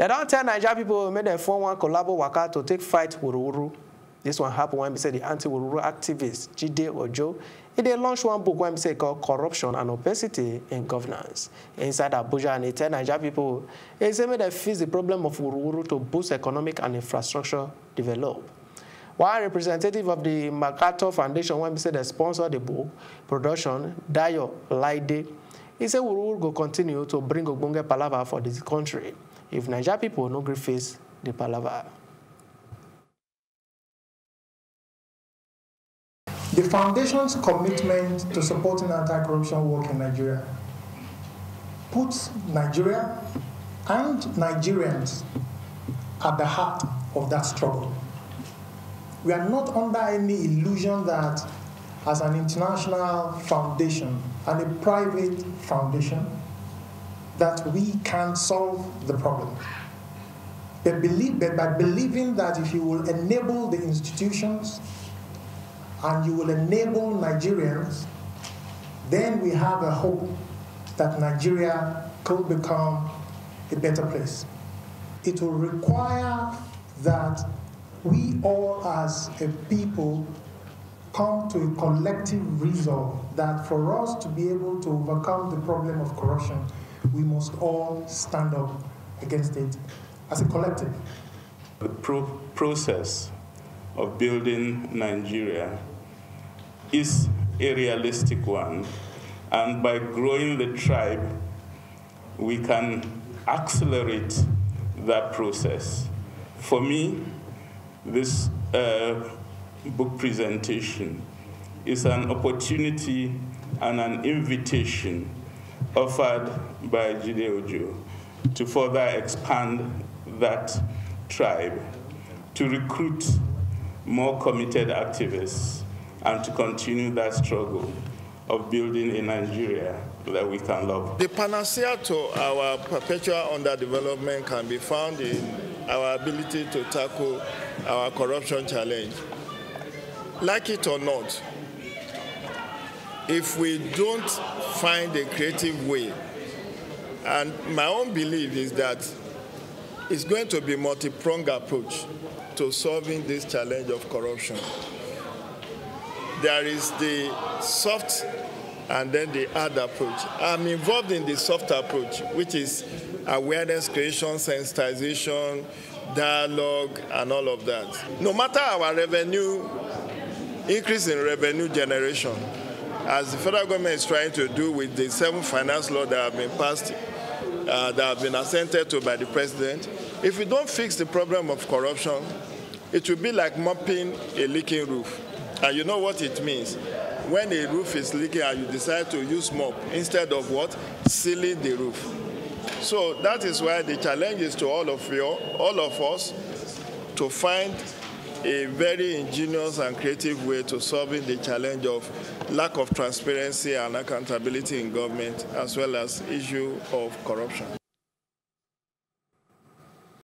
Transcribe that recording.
They don't tell Nigeria people, make them form one collabo waka to take fight Uruwuru. This one happened when we said the anti-Uruwuru activist, Jide Ojo, and they launched one book when we said called Corruption and Opacity in Governance inside Abuja, and they tell Nigeria people, they say they fix the problem of Uruwuru to boost economic and infrastructure development. One representative of the Makato Foundation, when we said they sponsored the book production, Dayo Lide, he said Uruwuru will continue to bring Gugunge Palava for this country if Nigeria people no gree face the Palava. The Foundation's commitment to supporting anti-corruption work in Nigeria puts Nigeria and Nigerians at the heart of that struggle. We are not under any illusion that as an international foundation and a private foundation that we can solve the problem. But by believing that if you will enable the institutions and you will enable Nigerians, then we have a hope that Nigeria could become a better place. It will require that we all as a people come to a collective resolve that for us to be able to overcome the problem of corruption, we must all stand up against it as a collective. The process of building Nigeria is a realistic one, and by growing the tribe, we can accelerate that process. For me, this book presentation is an opportunity and an invitation offered by Jide Ojo to further expand that tribe, to recruit more committed activists, and to continue that struggle of building a Nigeria that we can love. The panacea to our perpetual underdevelopment can be found in our ability to tackle our corruption challenge. Like it or not, if we don't find a creative way, and my own belief is that it's going to be a multi-pronged approach to solving this challenge of corruption. There is the soft and then the hard approach. I'm involved in the soft approach, which is awareness creation, sensitization, dialogue, and all of that. No matter our revenue, increase in revenue generation, as the federal government is trying to do with the 7 finance laws that have been passed, that have been assented to by the president, if we don't fix the problem of corruption, it will be like mopping a leaking roof. And you know what it means. When a roof is leaking and you decide to use mop instead of what? Sealing the roof. So that is why the challenge is to all of us to find a very ingenious and creative way to solving the challenge of lack of transparency and accountability in government, as well as issue of corruption.